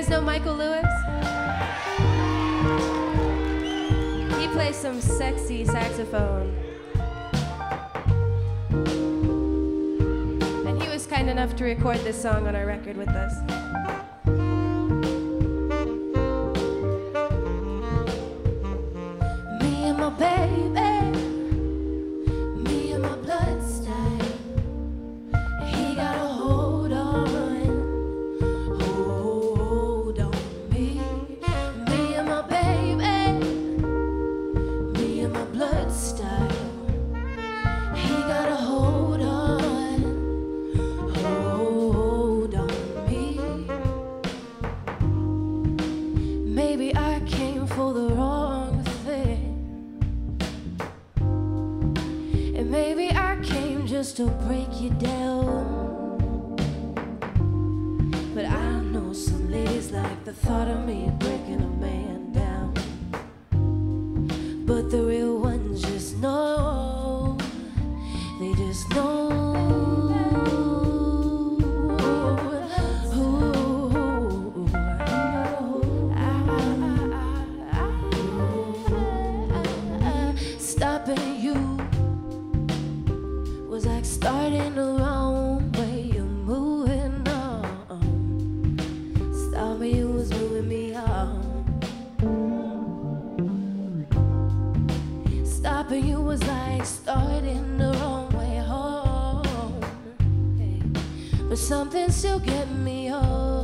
guys know Michael Lewis? He plays some sexy saxophone. And he was kind enough to record this song on our record with us. Me and my baby, me and my bloodstyle. He got a hold on, hold on me. Me and my baby, me and my bloodstyle. He got a hold on, hold on me. Maybe I came for the wrong thing, and maybe I came just to break you down. But I know some ladies like the thought of me breaking a man down. But the real ones just know, they just know. Stopping you was like starting the wrong way. You're moving on. Stopping you was moving me on. Stopping you was like starting the wrong way home. Hey. But something still get me home.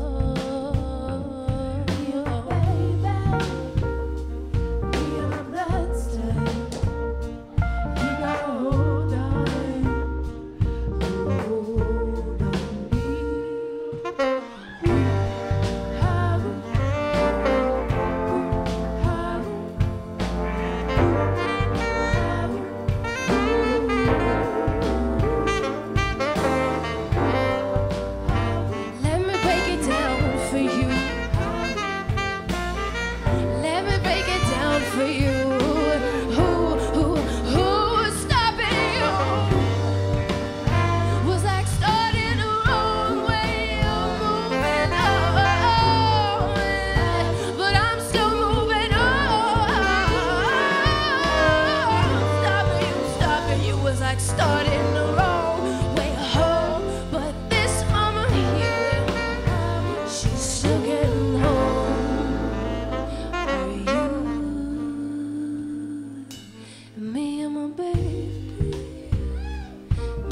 Starting the wrong way home, but this mama here, she's still getting home. Are you me and my baby,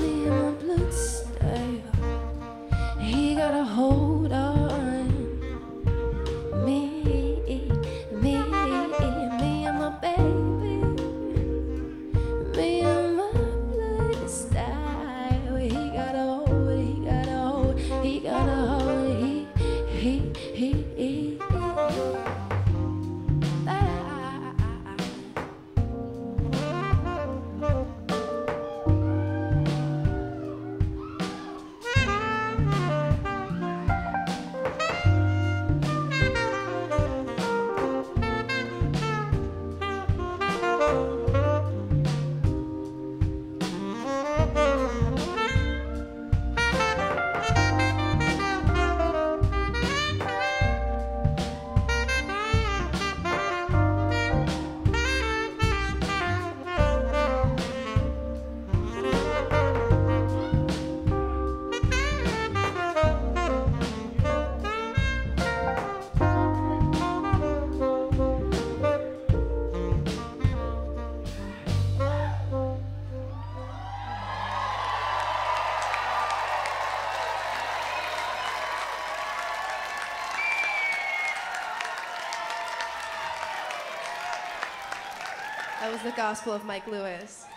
me and my bloodstyle? He got a hold on me, me and my baby, me and that was the gospel of Mike Lewis.